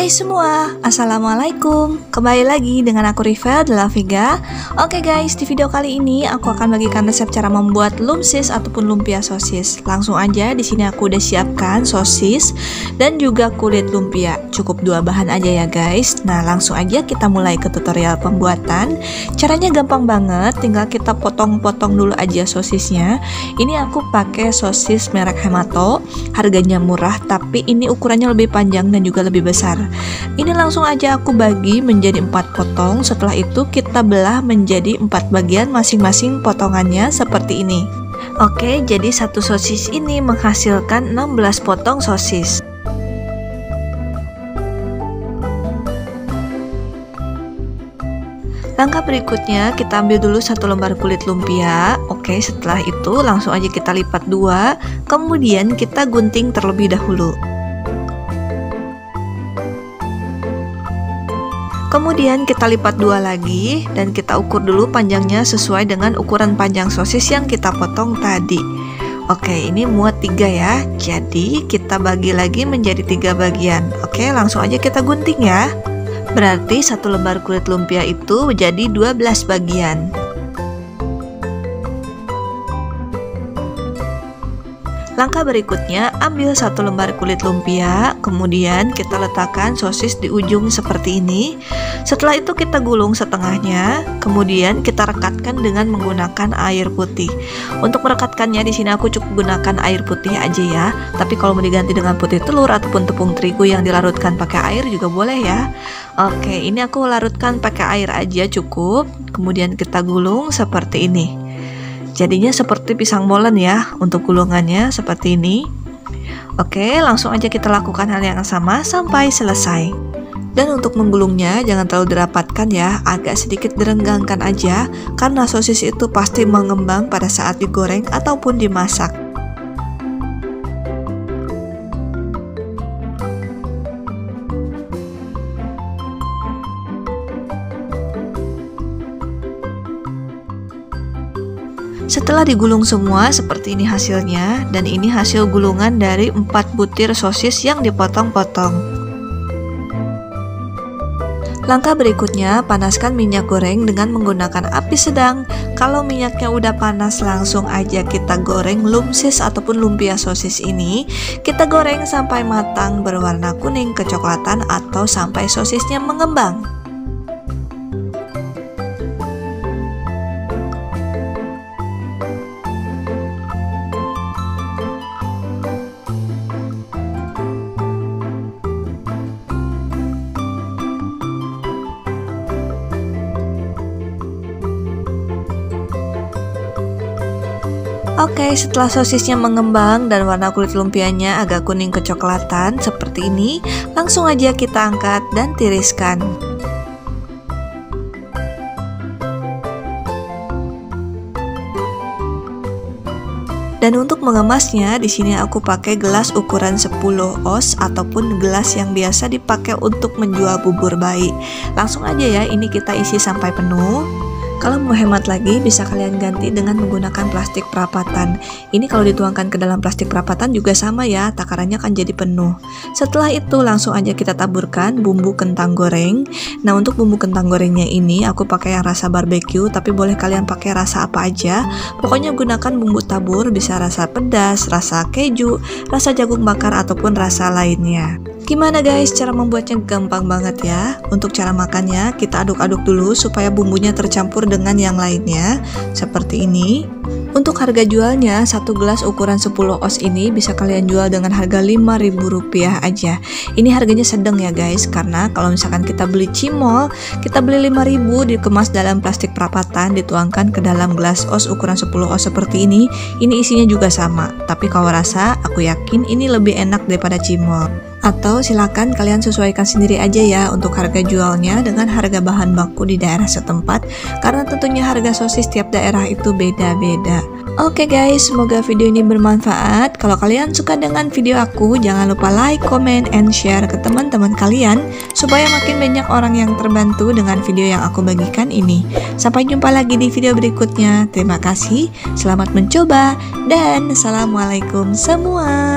Hai semua, Assalamualaikum. Kembali lagi dengan aku Rivell De La Vega. Oke guys, di video kali ini aku akan bagikan resep cara membuat lumsis ataupun lumpia sosis. Langsung aja, di sini aku udah siapkan sosis dan juga kulit lumpia. Cukup dua bahan aja ya guys. Nah, langsung aja kita mulai ke tutorial pembuatan. Caranya gampang banget, tinggal kita potong-potong dulu aja sosisnya. Ini aku pakai sosis merek Hemato. Harganya murah, tapi ini ukurannya lebih panjang dan juga lebih besar. Ini langsung aja aku bagi menjadi 4 potong. Setelah itu kita belah menjadi 4 bagian masing-masing potongannya seperti ini. Oke, jadi satu sosis ini menghasilkan 16 potong sosis. Langkah berikutnya kita ambil dulu satu lembar kulit lumpia. Oke, setelah itu langsung aja kita lipat dua, kemudian kita gunting terlebih dahulu. Kemudian kita lipat dua lagi dan kita ukur dulu panjangnya sesuai dengan ukuran panjang sosis yang kita potong tadi. Oke, ini muat 3 ya, jadi kita bagi lagi menjadi 3 bagian. Oke, langsung aja kita gunting ya. Berarti satu lembar kulit lumpia itu jadi 12 bagian. Langkah berikutnya, ambil satu lembar kulit lumpia, kemudian kita letakkan sosis di ujung seperti ini. Setelah itu kita gulung setengahnya, kemudian kita rekatkan dengan menggunakan air putih. Untuk merekatkannya di sini aku cukup gunakan air putih aja ya. Tapi kalau mau diganti dengan putih telur ataupun tepung terigu yang dilarutkan pakai air juga boleh ya. Oke, ini aku larutkan pakai air aja cukup. Kemudian kita gulung seperti ini. Jadinya seperti pisang molen ya, untuk gulungannya seperti ini. Oke, langsung aja kita lakukan hal yang sama sampai selesai. Dan untuk menggulungnya jangan terlalu dirapatkan ya, agak sedikit direnggangkan aja, karena sosis itu pasti mengembang pada saat digoreng ataupun dimasak. Setelah digulung semua, seperti ini hasilnya, dan ini hasil gulungan dari 4 butir sosis yang dipotong-potong. Langkah berikutnya, panaskan minyak goreng dengan menggunakan api sedang. Kalau minyaknya udah panas, langsung aja kita goreng lumsis ataupun lumpia sosis ini. Kita goreng sampai matang berwarna kuning kecoklatan atau sampai sosisnya mengembang. Oke, setelah sosisnya mengembang dan warna kulit lumpianya agak kuning kecoklatan seperti ini, langsung aja kita angkat dan tiriskan. Dan untuk mengemasnya, di sini aku pakai gelas ukuran 10 oz ataupun gelas yang biasa dipakai untuk menjual bubur bayi. Langsung aja ya, ini kita isi sampai penuh. Kalau mau hemat lagi, bisa kalian ganti dengan menggunakan plastik perapatan. Ini kalau dituangkan ke dalam plastik perapatan juga sama ya, takarannya akan jadi penuh. Setelah itu langsung aja kita taburkan bumbu kentang goreng. Nah, untuk bumbu kentang gorengnya ini aku pakai yang rasa barbeque, tapi boleh kalian pakai rasa apa aja. Pokoknya gunakan bumbu tabur, bisa rasa pedas, rasa keju, rasa jagung bakar ataupun rasa lainnya. Gimana guys, cara membuatnya gampang banget ya. Untuk cara makannya, kita aduk-aduk dulu supaya bumbunya tercampur dengan yang lainnya seperti ini. Untuk harga jualnya, satu gelas ukuran 10 oz ini bisa kalian jual dengan harga Rp5.000 aja. Ini harganya sedang ya guys, karena kalau misalkan kita beli cimol, kita beli Rp5.000 dikemas dalam plastik perapatan, dituangkan ke dalam gelas oz ukuran 10 oz seperti ini isinya juga sama. Tapi kalau rasa, aku yakin ini lebih enak daripada cimol. Atau silakan kalian sesuaikan sendiri aja ya untuk harga jualnya dengan harga bahan baku di daerah setempat, karena tentunya harga sosis tiap daerah itu beda-beda. Oke guys, semoga video ini bermanfaat. Kalau kalian suka dengan video aku, jangan lupa like, comment, and share ke teman-teman kalian supaya makin banyak orang yang terbantu dengan video yang aku bagikan ini. Sampai jumpa lagi di video berikutnya. Terima kasih, selamat mencoba, dan assalamualaikum semua.